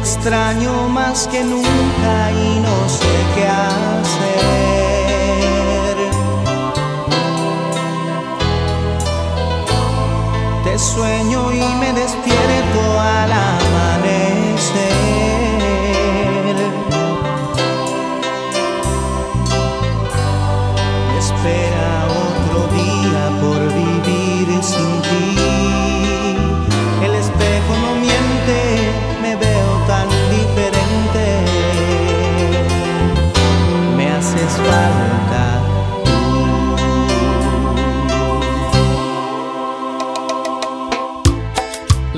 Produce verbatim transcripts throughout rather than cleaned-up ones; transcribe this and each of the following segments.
extraño más que nunca y no sé qué hacer. Te sueño y me despierto al amanecer. Me espera otro día por vivir sin ti. El espejo no miente, me veo tan diferente. Me haces falta tú.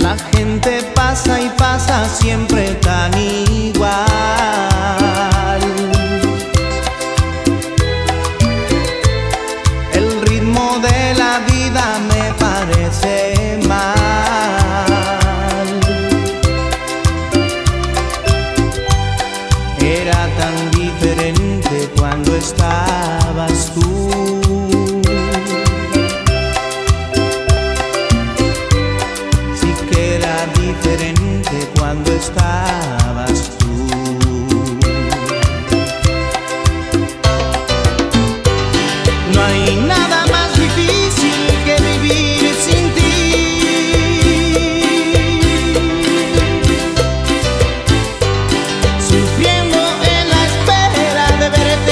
La gente pasa y pasa siempre tan igual. El ritmo de la vida me parece mal. Cuando estabas tú, sí que era diferente cuando estabas tú. No hay nada más difícil que vivir sin ti, sufriendo en la espera de verte.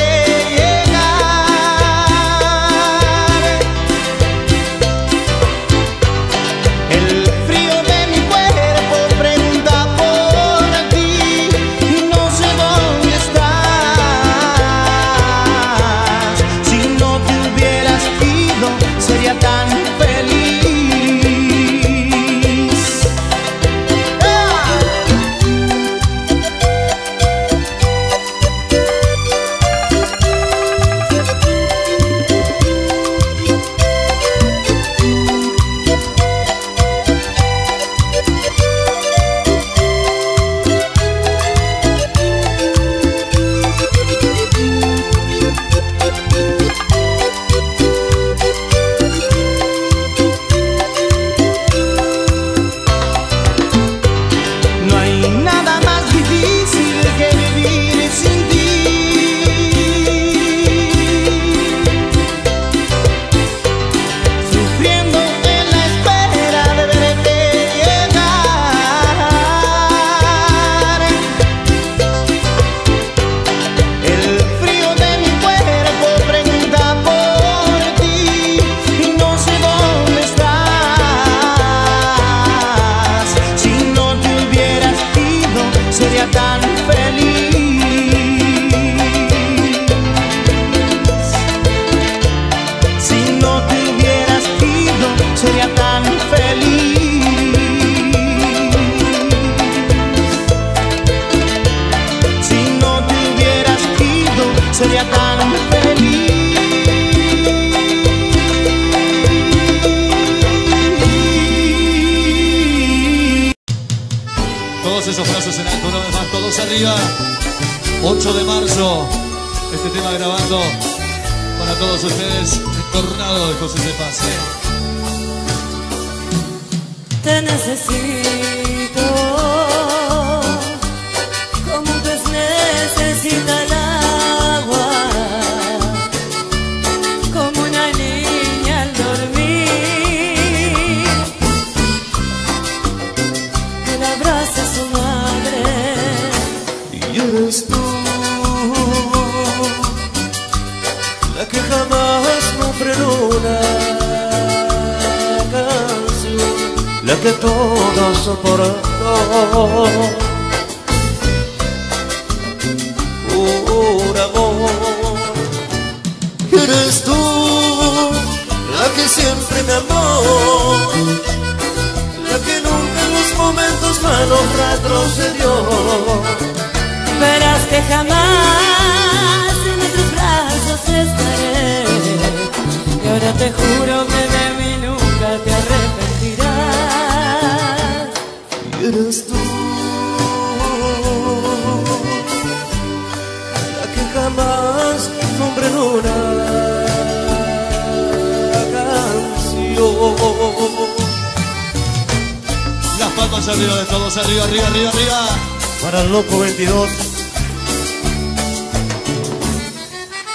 para el loco veintidós.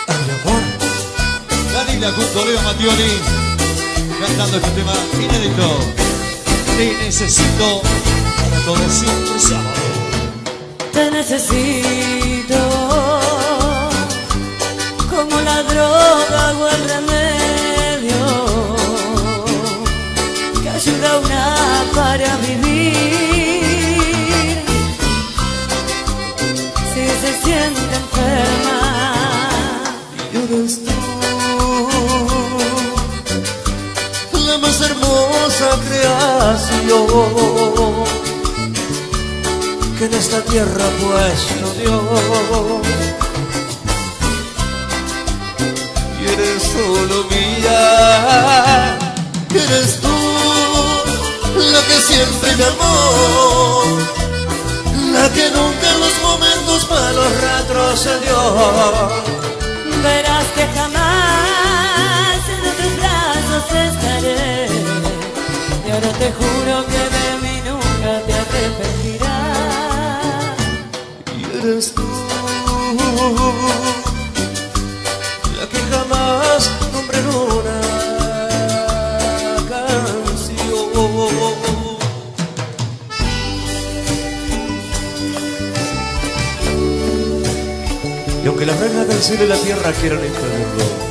Ay, amor. Daniel Agostini, Leo Mattioli, cantando este tema inédito. Te necesito para todo siempre sábado. Te necesito como la droga o el remedio que ayuda a una para vivir. Si se siente enferma, eres tú la más hermosa creación que en esta tierra ha puesto Dios. Y eres solo mía, eres tú la que siempre me amó, la que nunca en los momentos malos retrocedió. Verás que jamás en tus brazos estaré, y ahora te juro que de mí nunca te arrepentirás. Eres tú la que jamás nombré en una canción. Y aunque las reinas del cielo y la tierra quieran impedirlo,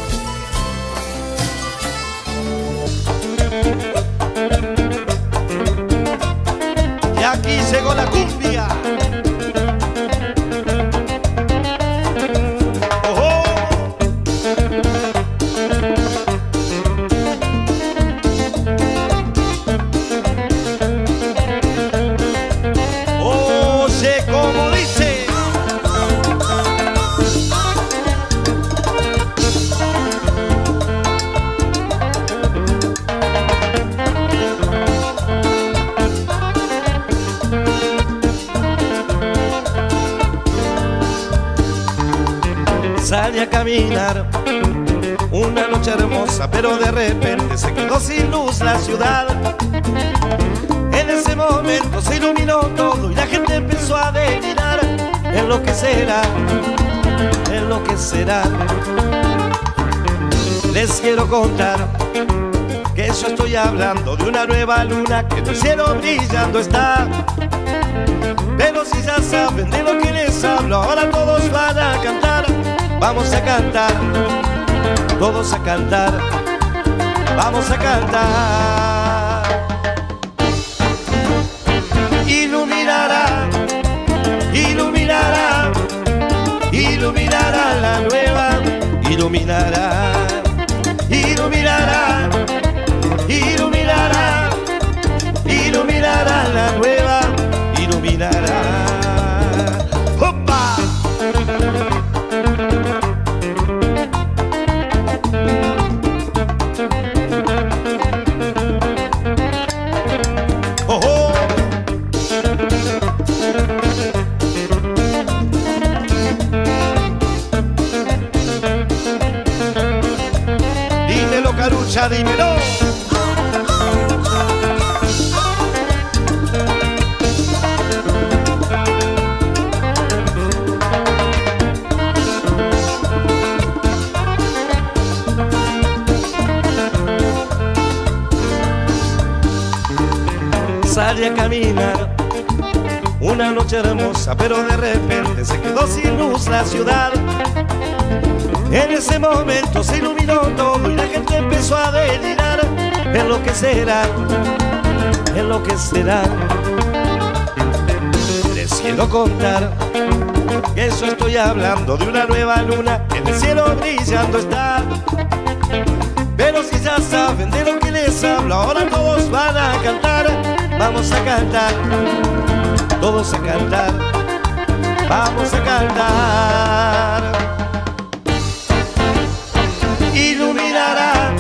salí a caminar una noche hermosa, pero de repente se quedó sin luz la ciudad. En ese momento se iluminó todo y la gente empezó a delirar. En lo que será, en lo que será. Les quiero contar que yo estoy hablando de una nueva luna que en el cielo brillando está. Pero si ya saben de lo que les hablo, ahora todos van a cantar. Vamos a cantar, todos a cantar, vamos a cantar. Iluminará, iluminará, iluminará la nueva, iluminará, iluminará, iluminará, iluminará la nueva, iluminará. Dímelo. Salí a caminar una noche hermosa, pero de repente se quedó sin luz la ciudad. En ese momento se iluminó todo y la gente empezó a delirar. En lo que será, en lo que será. Les quiero contar que yo estoy hablando de una nueva luna que en el cielo brillando está. Pero si ya saben de lo que les hablo, ahora todos van a cantar. Vamos a cantar, todos a cantar, vamos a cantar. Iluminará,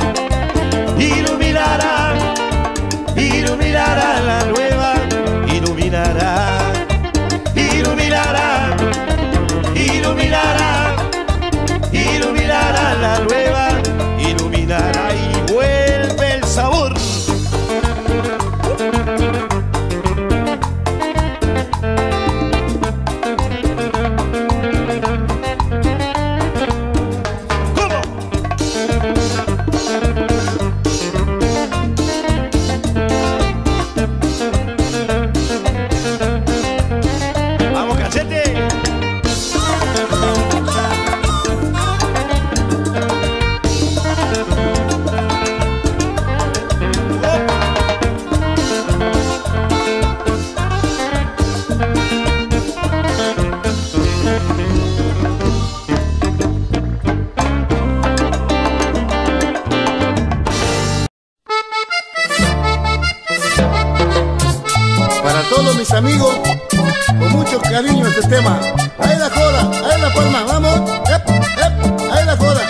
iluminará, iluminará la nueva, iluminará, iluminará, iluminará, iluminará la nueva, iluminará y vuelve el sabor. mis amigos, con mucho cariño este tema. Ahí la joda, ahí la palma, vamos, ep, ep, ahí la joda.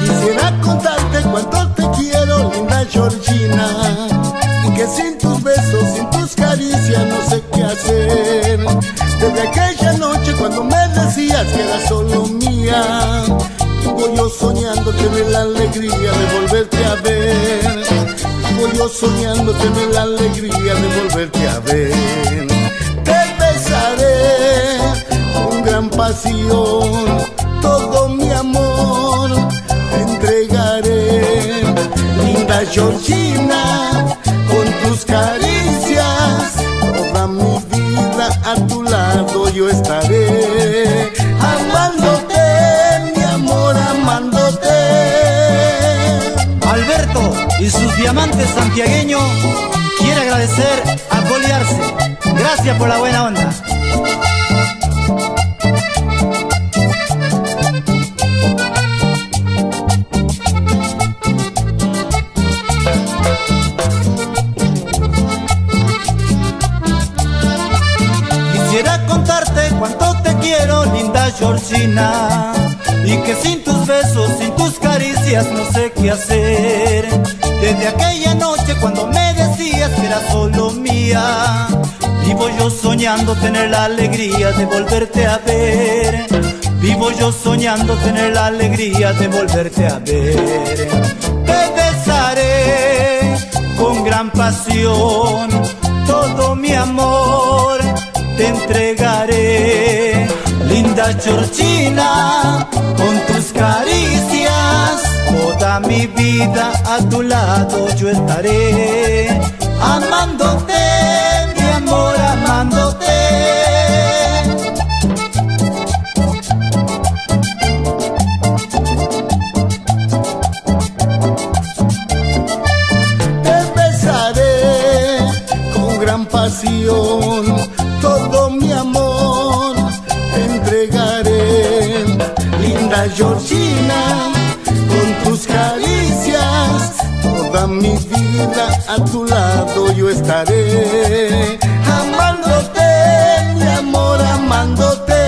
Quisiera contarte cuánto te quiero, linda Georgina, y que sin tus besos, sin tus caricias, no sé qué hacer. Desde aquella noche cuando me decías que eras solo mía, vivo yo soñando tener la alegría de volverte a ver. Vivo yo soñando tener la alegría de volverte a ver. Te besaré con gran pasión, todo mi amor te entregaré. Linda Georgina, con tus caricias, toda mi vida a tu lado yo estaré. Amándote, mi amor, amándote. Alberto y sus diamantes santiagueños quiere agradecer a Coliarse. Gracias por la buena onda. Quisiera contarte cuánto te quiero, linda Georgina, y que sin tus besos, sin tus caricias, no sé qué hacer. Desde aquella noche cuando me decías que eras solo mía, vivo yo soñando tener la alegría de volverte a ver. Vivo yo soñando tener la alegría de volverte a ver. Te besaré con gran pasión, todo mi amor te entregaré. Linda Georgina, con tus caricias, toda mi vida a tu lado yo estaré. Amándote, mi amor, amándote. Todo mi amor te entregaré. Linda Georgina, con tus caricias, toda mi vida a tu lado yo estaré. Amándote, mi amor, amándote.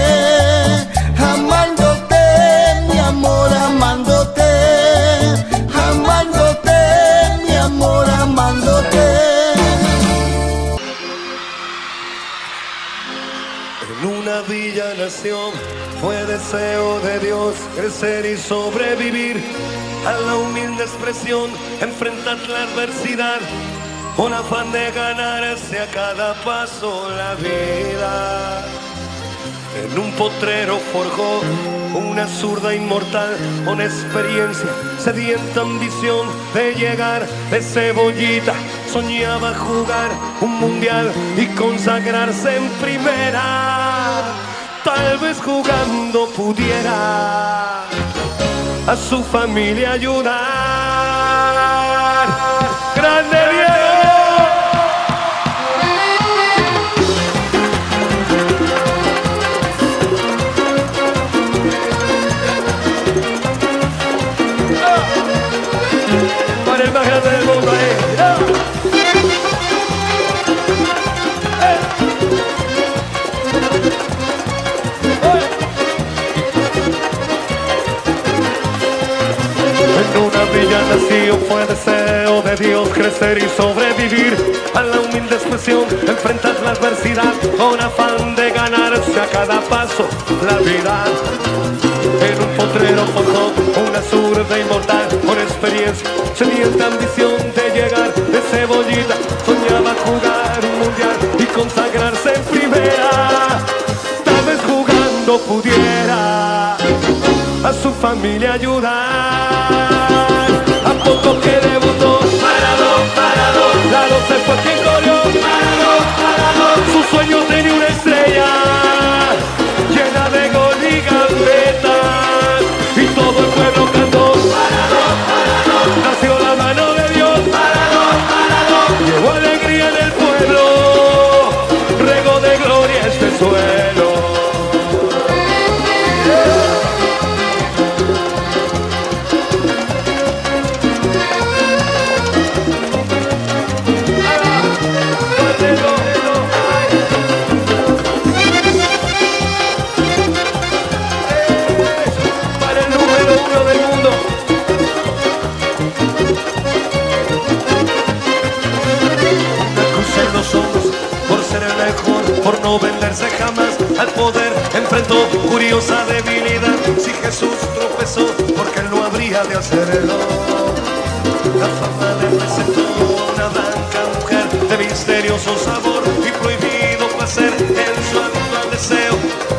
Amándote, mi amor, amándote. Amándote, mi amor, amándote. Villa nació, fue deseo de Dios crecer y sobrevivir a la humilde expresión, enfrentar la adversidad con afán de ganarse a cada paso la vida. En un potrero forjó una zurda inmortal con experiencia, sedienta ambición de llegar. De Cebollita soñaba jugar un mundial y consagrarse en primera. Tal vez jugando pudiera a su familia ayudar. ¡Grande Diego! ¡Oh! Para el más grande del mundo ahí. ¡Oh! Villa nació, fue deseo de Dios crecer y sobrevivir a la humilde expresión, enfrentar la adversidad con afán de ganarse a cada paso la vida. En un potrero forjó una zurda inmortal con experiencia, sedienta ambición de llegar. De Cebollita soñaba jugar un mundial y consagrarse en primera. Tal vez jugando pudiera a su familia ayudar. A poco que debutó, parado, parado, la doce fue quien corrió, parado, parado. Su sueño tenía una estrella llena de gol y gambetas, y todo el pueblo cantó, parado, parado. Nació la mano de Dios, parado, parado. Llevó alegría en el pueblo, regó de gloria este suelo. no venderse jamás al poder, enfrentó curiosa debilidad. Si Jesús tropezó, porque él no habría de hacerlo. La fama le presentó una blanca mujer de misterioso sabor y prohibido placer. En su actual deseo,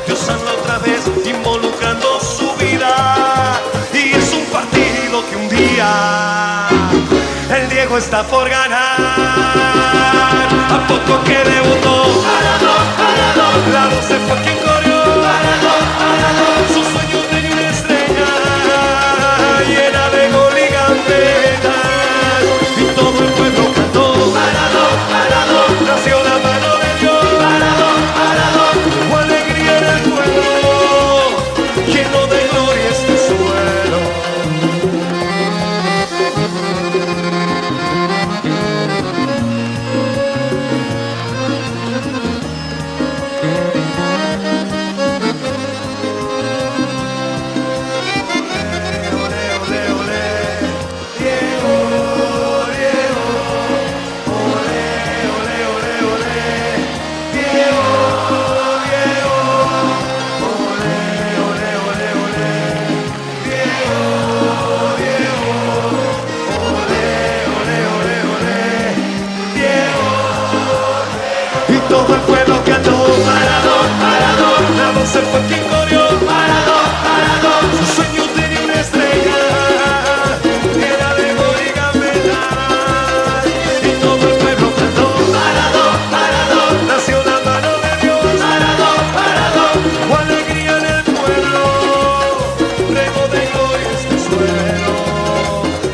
Dios habla otra vez involucrando su vida. Y es un partido que un día el Diego está por ganar. A poco que debutó, la doce fue quien corrió. Su sueño tenía una estrella llena de gol y gambetas, y todo el pueblo cantó. Nació la mano de Dios, alegría en el pueblo, lleno de gloria este suelo. Todo el pueblo cantó, Maradón, Maradón, la voz fue quien corrió, Maradón, Maradón, su sueño tenía una estrella, era de gol y gambetas, y todo el pueblo cantó, Maradón, Maradón, nació la mano de Dios, Maradón, Maradón, o alegría en el pueblo, rego de gloria este suelo,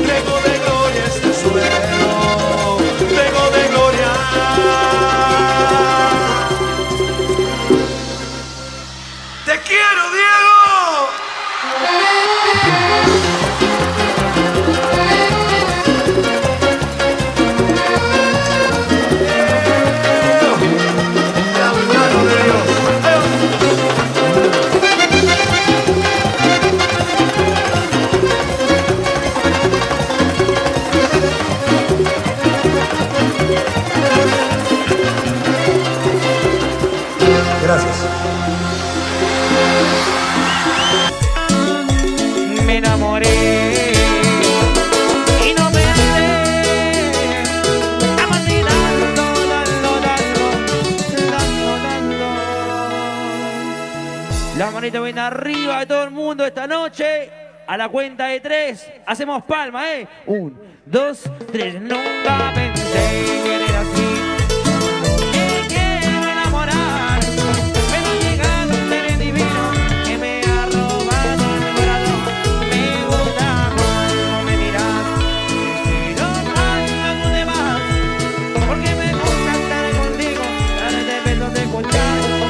rego de gloria este suelo, rego de gloria. Arriba de todo el mundo esta noche, a la cuenta de tres, hacemos palma, ¿eh? Un, dos, tres. Nunca pensé que era así, que quiero enamorar, pero llegaste un ser divino que me ha robado el corazón. Me gusta cuando me miras, pero tanto tú te vas, porque me gusta estar contigo, darte besos, de escuchar tu voz.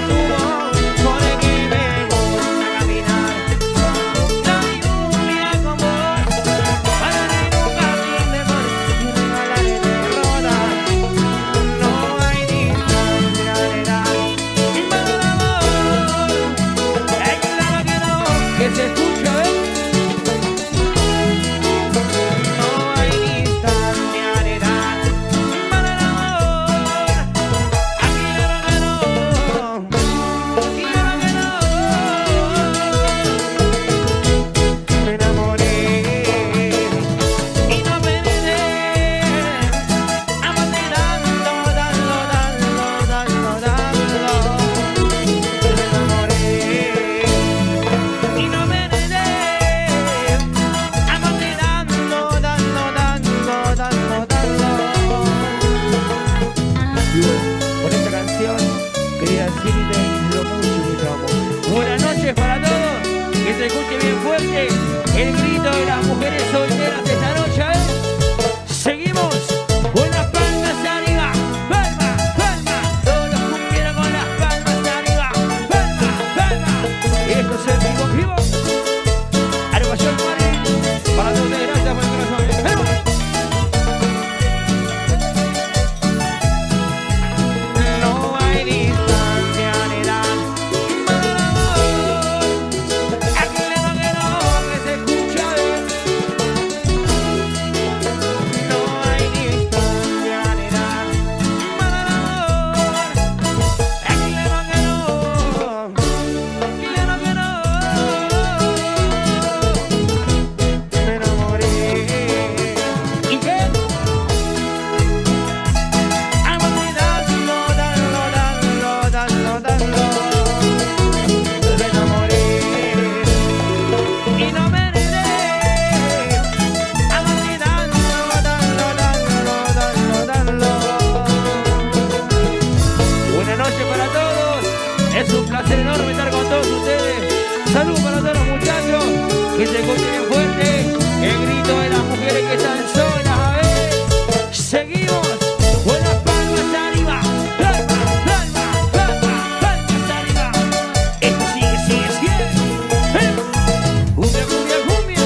noche para todos. Es un placer enorme estar con todos ustedes. Saludos para todos los muchachos, que se escuchen fuerte el grito de las mujeres que están solas. A ver, seguimos. Buenas palmas arriba. Palma, palma, palma, palmas arriba. Esto sigue, sigue, sigue. Cumbia, cumbia, cumbia.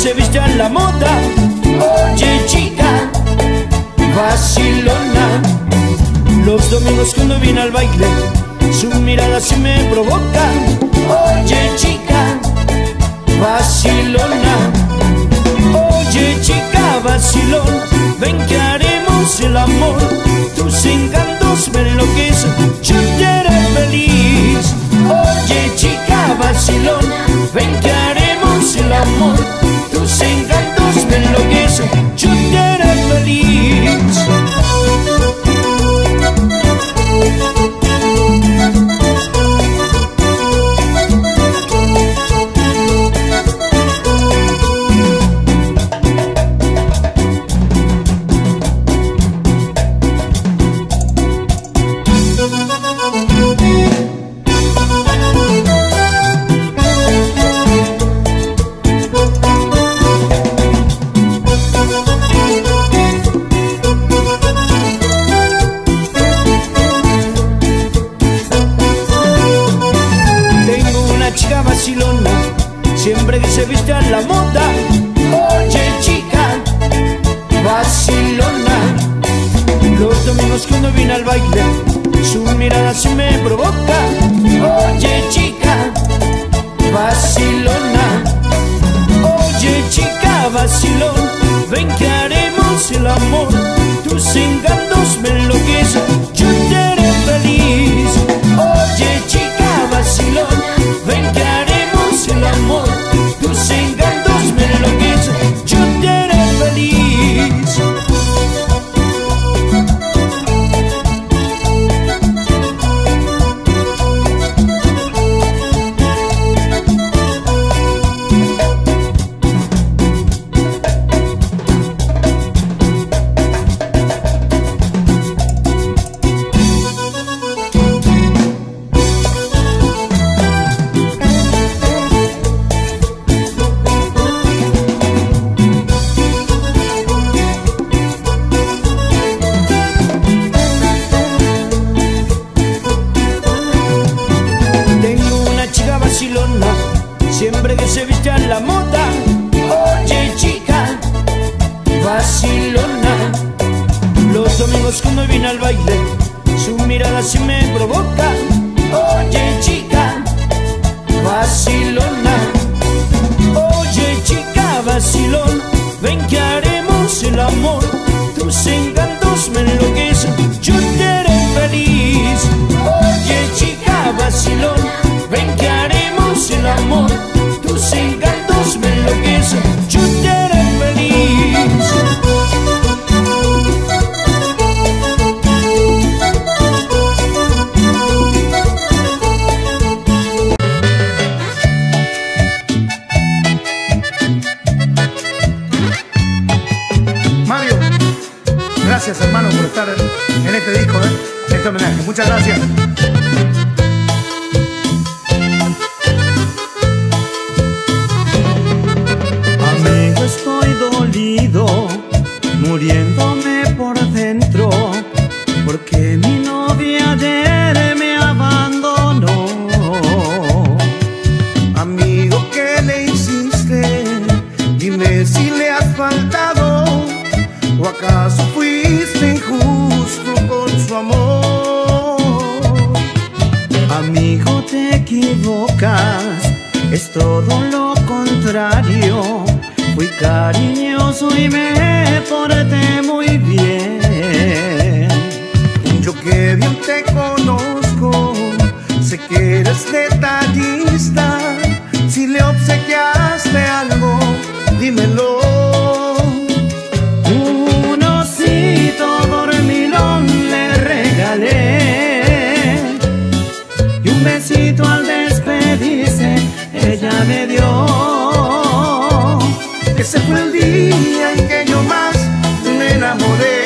Se viste a la moda. Oye chica vacilona, los domingos cuando viene al baile su mirada sí me provoca. Oye chica vacilona, oye chica vacilón, ven que haremos el amor. Tus encantos me enloquecen, yo quiero feliz. Oye chica vacilón, ven que haremos el amor. Tus encantos me enloquecen, yo te haré feliz. bien te conozco, sé que eres detallista. Si le obsequiaste algo, dímelo. Un osito dormilón le regalé y un besito al despedirse ella me dio. Ese fue el día en que yo más me enamoré.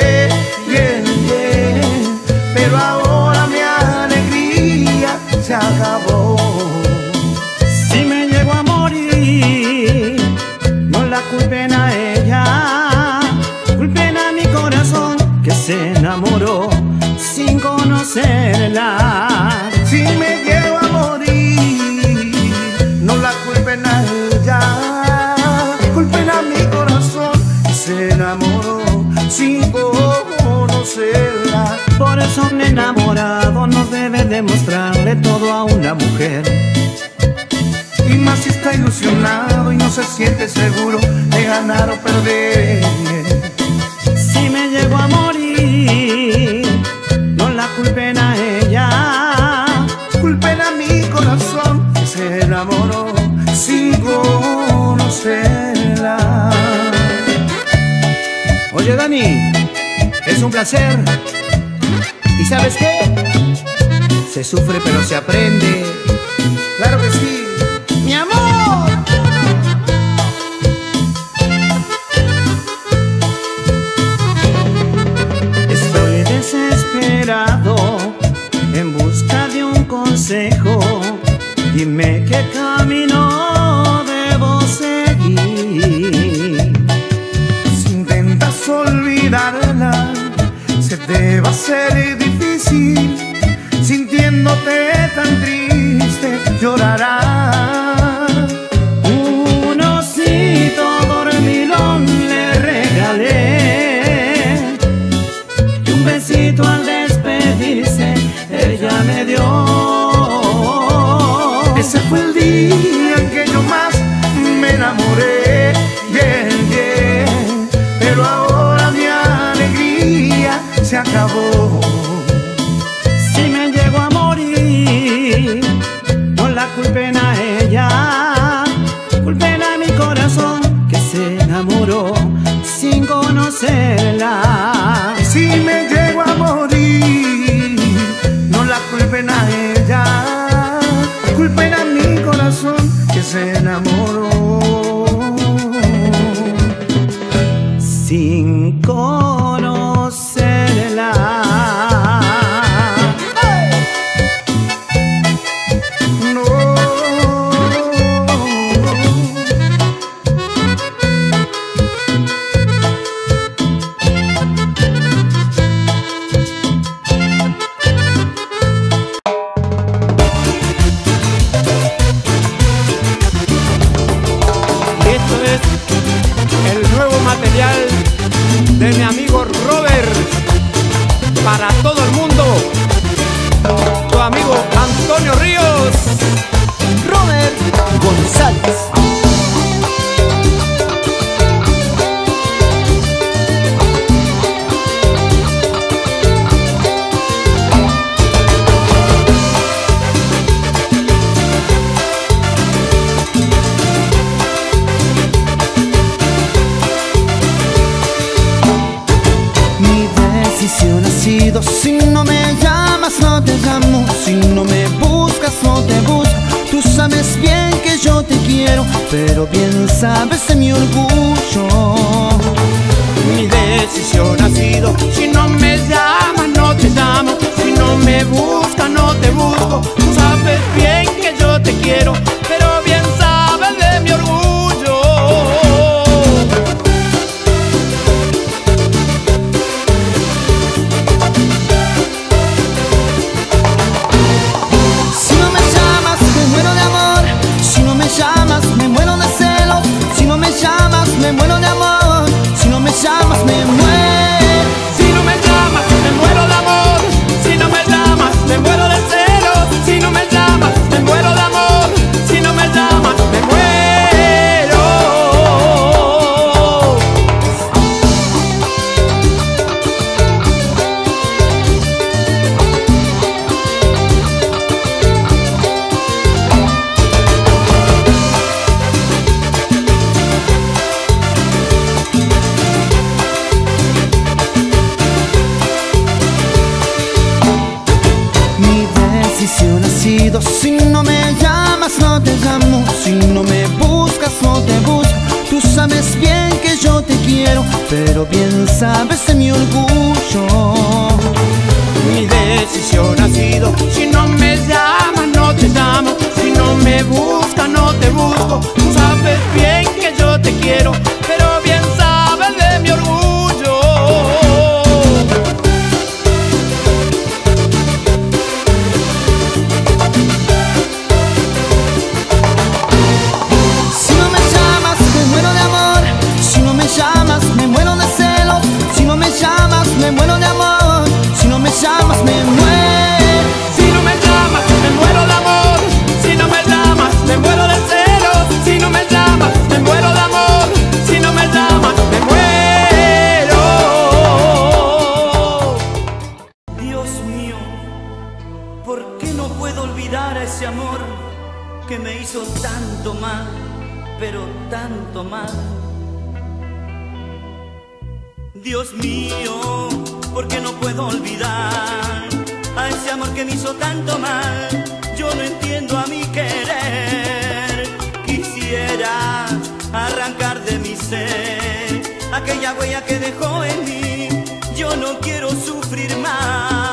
Acabó. Si me llego a morir, no la culpen a ella, culpen a mi corazón que se enamoró sin conocerla. Si me llego a morir, no la culpen a ella, culpen a mi corazón que se enamoró sin conocerla. Por eso un enamorado no debe demostrarle todo a una mujer. Y más si está ilusionado y no se siente seguro de ganar o perder. Si me llego a morir, no la culpen a ella, culpen a mi corazón que se enamoró sin conocerla. Oye, Dani, es un placer. ¿Y sabes qué? Se sufre pero se aprende. ¡Claro que sí! ¡Mi amor! Estoy desesperado en busca de un consejo. Dime qué camino debo seguir. Si intentas olvidarla, se te va a hacer difícil, sintiéndote tan triste, llorarás. Un osito dormilón le regalé y un besito al despedirse ella me dio. Ese fue el día en que yo más me enamoré, yeah, yeah. Pero ahora mi alegría se acabó. Si me llego a morir, no la culpen a ella, culpen a mi corazón que se enamoró sin conocerla. Si me llego a morir, no la culpen a ella, culpen a mi corazón que se enamoró sin conocerla. Si no me llamas, no te llamo. Si no me buscas, no te busco. Tú sabes bien que yo te quiero, pero bien sabes de mi orgullo. Mi decisión ha sido: si no me llamas, no te llamo. Si no me buscas, no te busco. Tú sabes bien que yo te quiero, pero bien sabes de mi orgullo. Me muero de amor, si no me llamas me muero. Si no me llamas me muero de amor, si no me llamas me muero de celos. Si no me llamas me muero de amor, si perdido. Si no me llamas, no te llamo. Si no me buscas, no te busco. Tú sabes bien que yo te quiero, pero bien sabes de mi orgullo. Mi decisión ha sido: si no me llamas, no te llamo. Si no me buscas, no te busco. Tú sabes bien que yo te quiero, pero bien sabes de mi orgullo. Si no me llamas, me muero de amor. Si no me llamas, me muero de celos. Si no me llamas, me muero de amor. Si no me llamas, me muero. Si no me llamas, me muero de amor. Si no me llamas, me muero de celos. Si no me llamas, me muero de amor. Ese amor que me hizo tanto mal, pero tanto mal. Dios mío, ¿por qué no puedo olvidar a ese amor que me hizo tanto mal? Yo no entiendo a mi querer. Quisiera arrancar de mi ser aquella huella que dejó en mí. Yo no quiero sufrir más.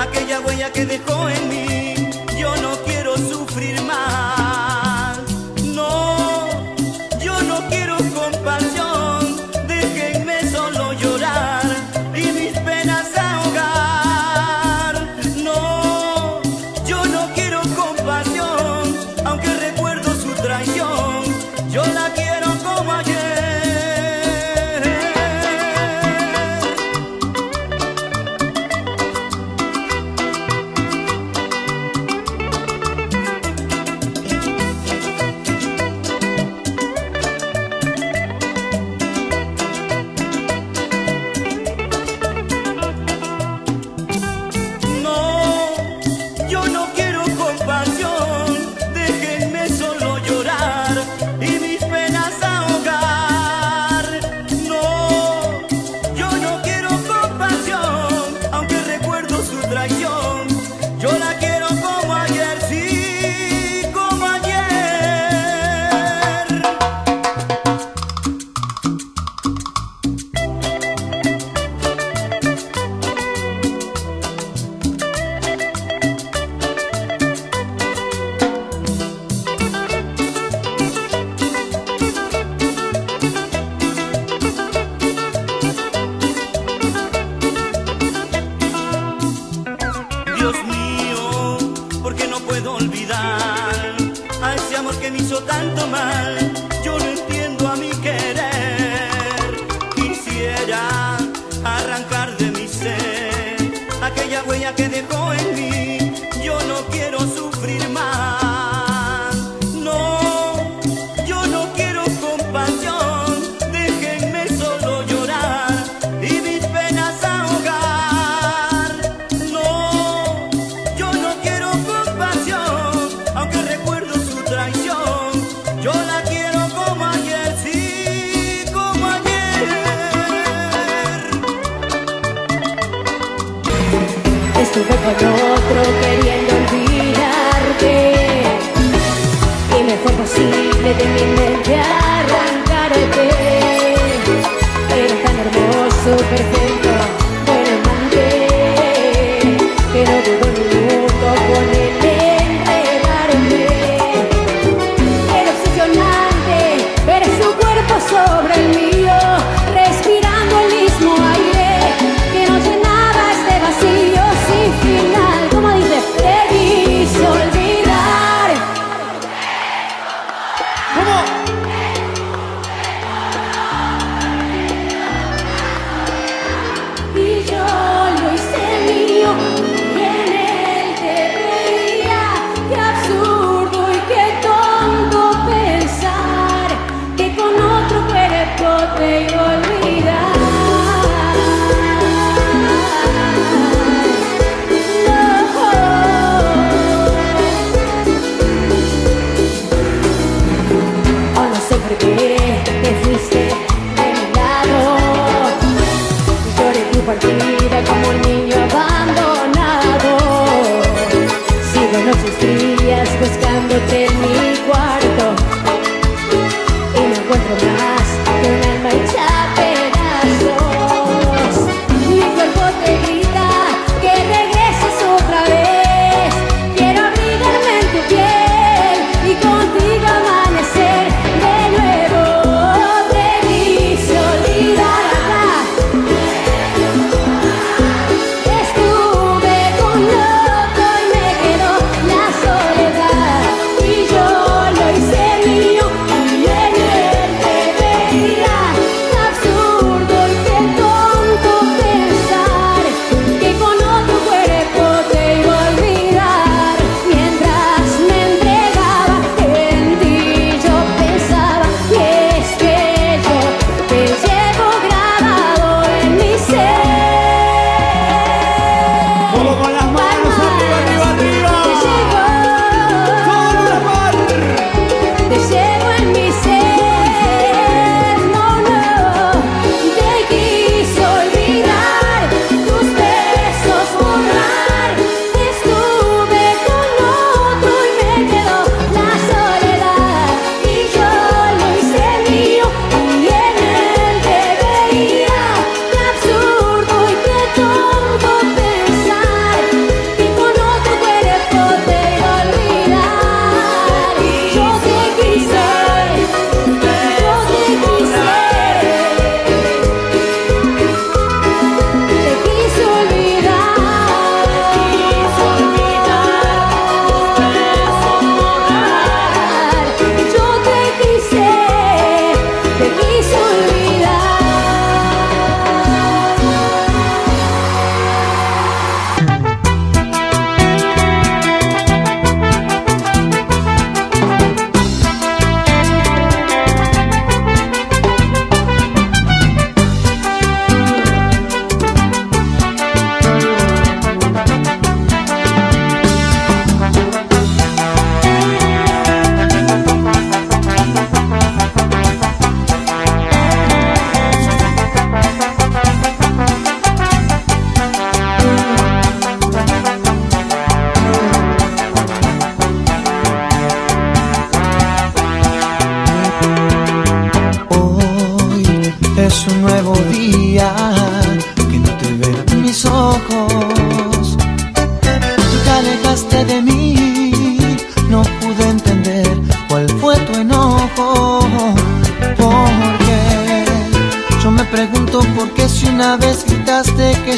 Aquella huella que dejó en mí, yo no quiero sufrir más. No, yo no quiero compasión. Déjenme solo llorar y mis penas ahogar. No, yo no quiero compasión. Aunque recuerdo su traición, yo la quiero como ayer. partida como un niño abandonado. Sigo noches frías buscándote en mi cuarto y no encuentro más que un alma hecha a pedazos. Mi cuerpo te grita que regreses otra vez. Quiero abrigarme en tu piel y contigo amanecer de nuevo. De mi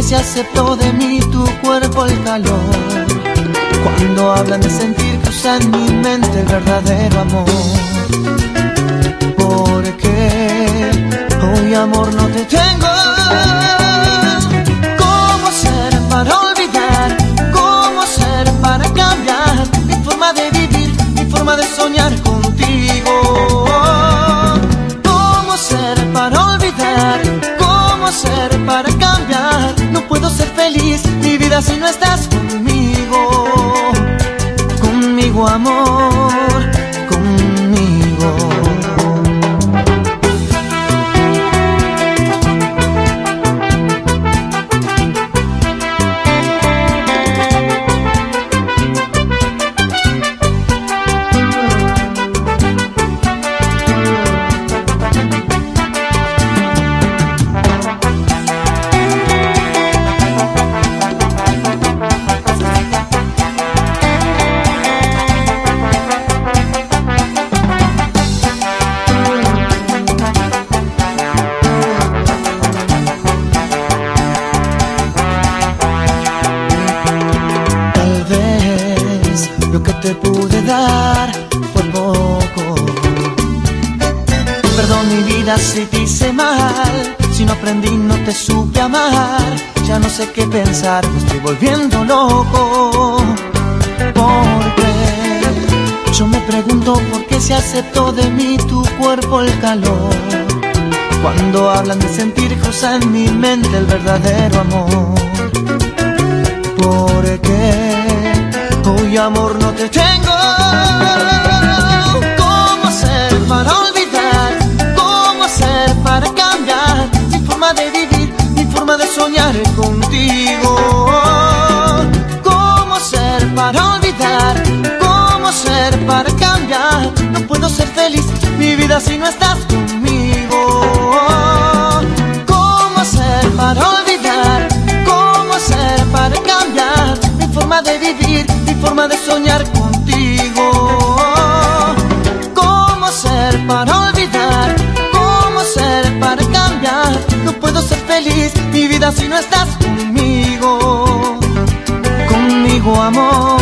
soledad de mí, tu cuerpo, el calor. Cuando hablan de sentir, cruzan mi mente el verdadero amor. Porque hoy amor no te tengo. ¿Cómo ser para olvidar? ¿Cómo ser para cambiar mi forma de vivir, mi forma de soñar contigo? ¿Cómo ser para olvidar? ¿Cómo ser para cambiar? No puedo ser feliz, mi vida, si no estás conmigo. Conmigo, amor, conmigo. mal. Si no aprendí, no te supe amar. Ya no sé qué pensar, me estoy volviendo loco. Porque yo me pregunto por qué se aceptó de mí tu cuerpo el calor. Cuando hablan de sentir, cruza en mi mente el verdadero amor. Porque hoy amor no te tengo. ¿Cómo hacer para olvidar? ¿Cómo hacer para cambiar mi forma de vivir, mi forma de soñar contigo? ¿Cómo hacer para olvidar? ¿Cómo hacer para cambiar? No puedo ser feliz, mi vida, si no estás conmigo. ¿Cómo hacer para olvidar? ¿Cómo hacer para cambiar mi forma de vivir, mi forma de soñar contigo? ¿Cómo hacer para olvidar? ¿Cómo hacer para cambiar? No puedo ser feliz, mi vida, si no estás conmigo. Conmigo, amor.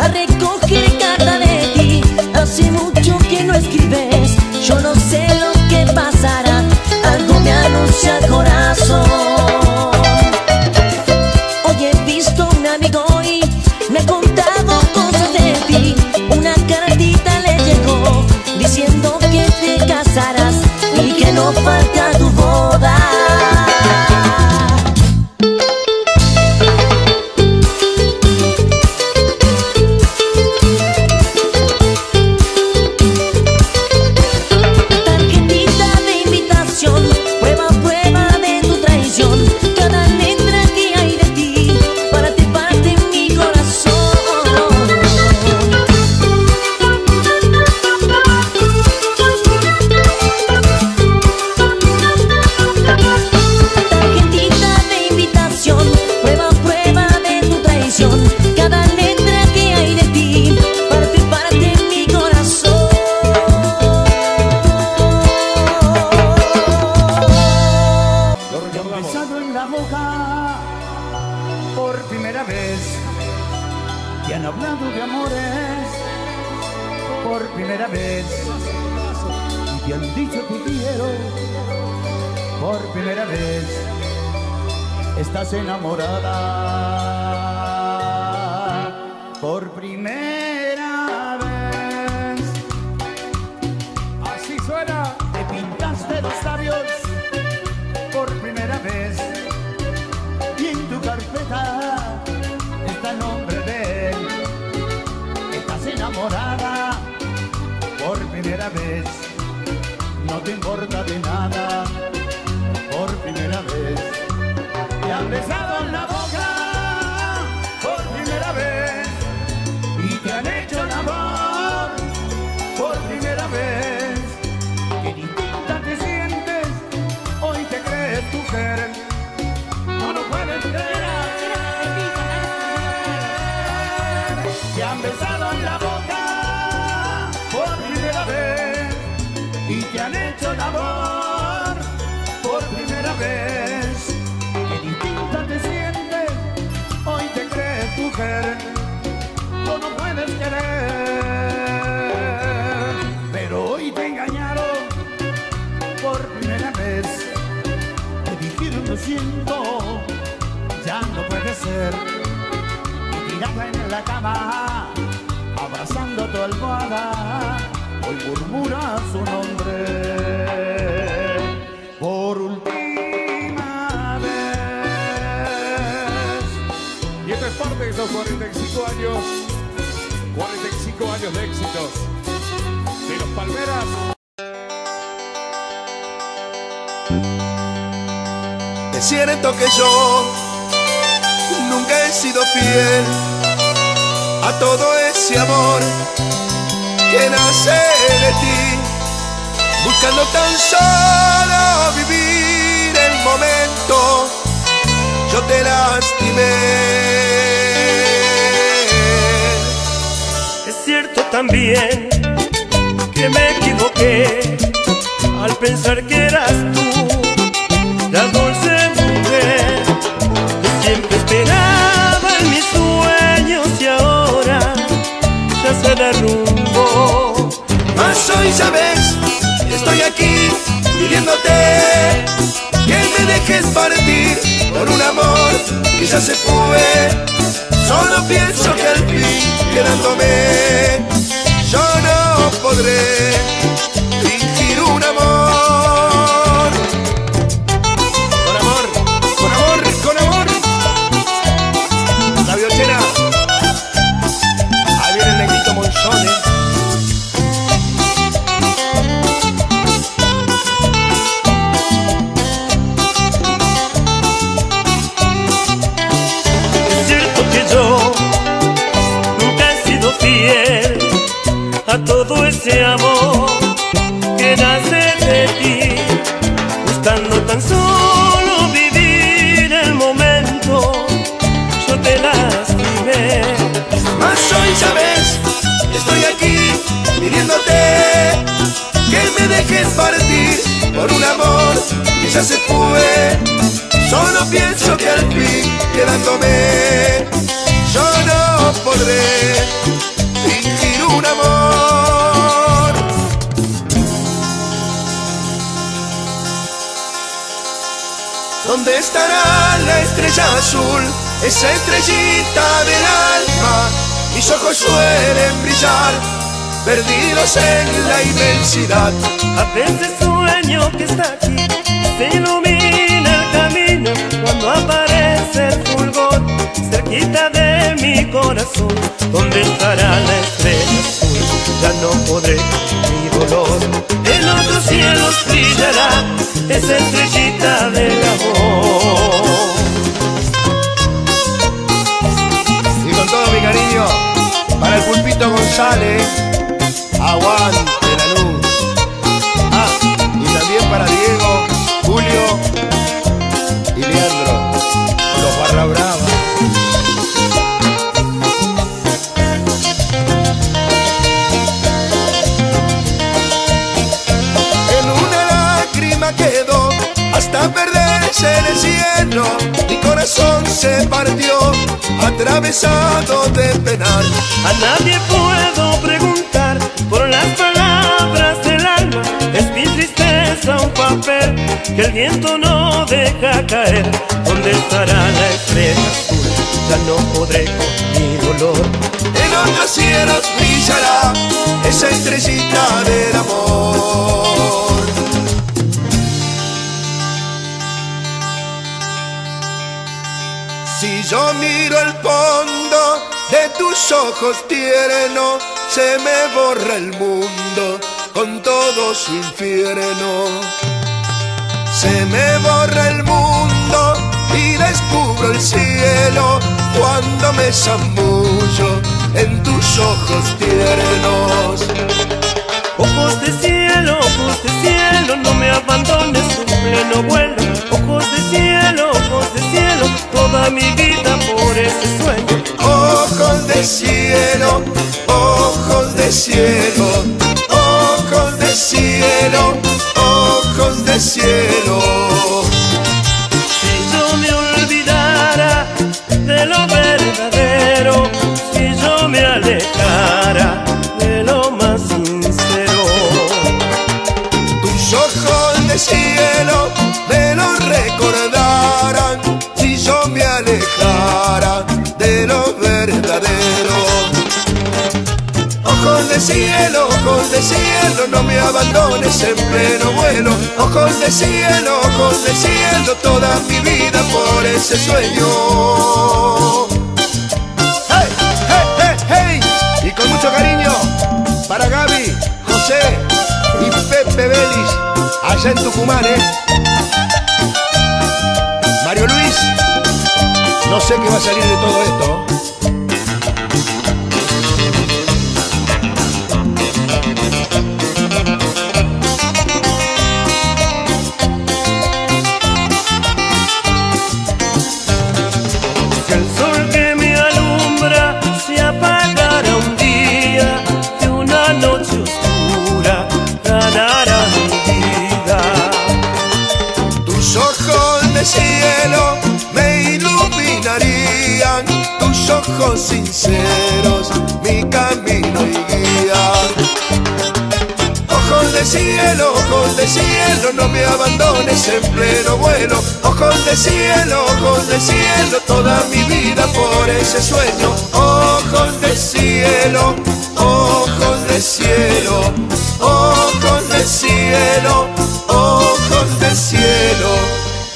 a recoger carta de ti. Hace mucho que no escribes, yo no sé lo que pasará. Algo me anuncia el corazón. Hoy he visto un amigo y me ha contado cosas de ti. Una cartita le llegó diciendo que te casarás y que no falte a tu boda. Pienso que al fin quedándome yo no podré. ¿Dónde estará la estrella azul? Esa estrellita del alma. Mis ojos suelen brillar, perdidos en la inmensidad. A veces sueño que está aquí, se ilumina el camino. Cuando aparece el fulgor, cerquita de mi corazón. ¿Dónde estará la estrella azul? Ya no podré mi dolor. En otros cielos brillará esa estrellita del amor. Y con todo mi cariño, para el Pulpito González, aguante la luz. Ah, y también para Diego, Julio y Leandro, los Barra Brava. En una lágrima quedó hasta perderse en el cielo. Mi corazón se partió, atravesado de penar. A nadie puedo preguntar por las palabras del alma. Es mi tristeza un papel que el viento no deja caer. ¿Dónde estará la estrella azul? Ya no podré con mi dolor. En otros cielos brillará esa estrellita del amor. Si yo miro el fondo de tus ojos tiernos, se me borra el mundo con todo su infierno. Se me borra el mundo y descubro el cielo cuando me zambullo en tus ojos tiernos. Ojos de cielo, ojos de cielo, no me abandones tu pleno vuelo. Ojos de cielo, ojos de cielo, toda mi vida por ese sueño. Ojos de cielo, ojos de cielo, ojos de cielo, ojos de cielo. Si yo me olvidara de lo verdadero, si yo me alejara de lo más sincero. Tus ojos de cielo me lo recordaran, si yo me alejara de lo verdadero. Ojos de cielo, ojos de cielo, no me abandones en pleno vuelo. Ojos de cielo, ojos de cielo, toda mi vida por ese sueño. ¡Hey, hey, hey, hey! Y con mucho cariño para Gaby, José y Pepe Vélez, allá en Tucumán, ¿eh? Mario Luis, no sé qué va a salir de todo esto. Cielo me iluminarían tus ojos sinceros, mi camino y guía. Ojos de cielo, ojos de cielo, no me abandones en pleno vuelo. Ojos de cielo, ojos de cielo, toda mi vida por ese sueño. Ojos de cielo, ojos de cielo, ojos de cielo, ojos de cielo.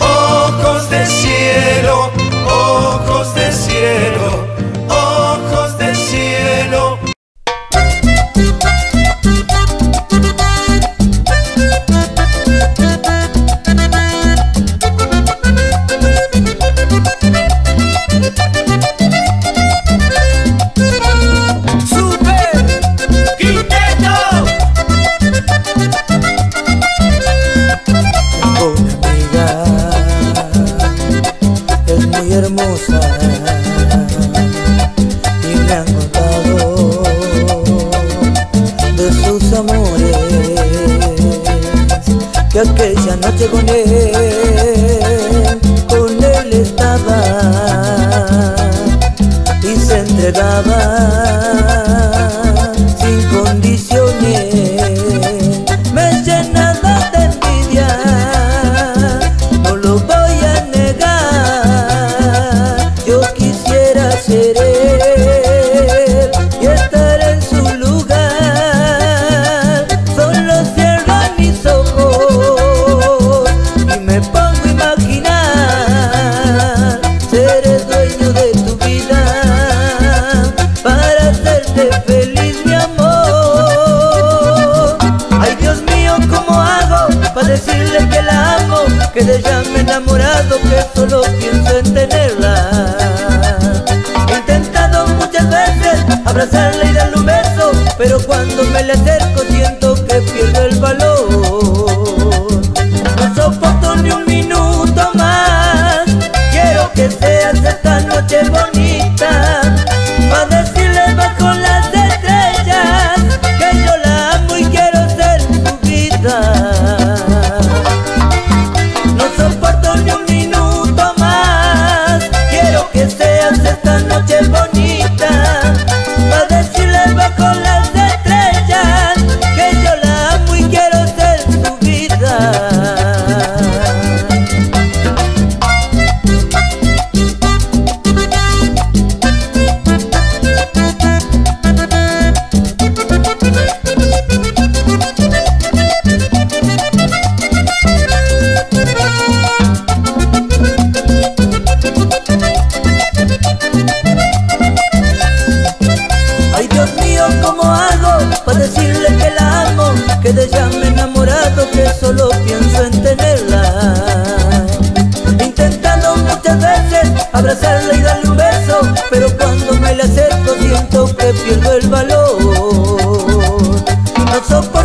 Ojos de cielo, ojos de cielo, ojos de cielo. Aquella noche con él, con él estaba y se entregaba sin condiciones. Me llenaba de envidia, no lo voy a negar. haberme enamorado, que solo pienso en tenerla. He intentado muchas veces abrazarla y darle un beso, pero cuando me le acerco siento que pierdo el valor. No soporto ni un minuto más, quiero que seas esta noche bonita, pa' decirle bajo las estrellas que yo la amo y quiero ser tu vida. No soporto ni un minuto más, quiero que seas esta noche bonita, pa' decirle bajo las estrellas que yo la amo y quiero ser tu vida. Que de ella me he enamorado, que solo pienso en tenerla. Intentando muchas veces abrazarla y darle un beso, pero cuando me la acerco siento que pierdo el valor. No soporto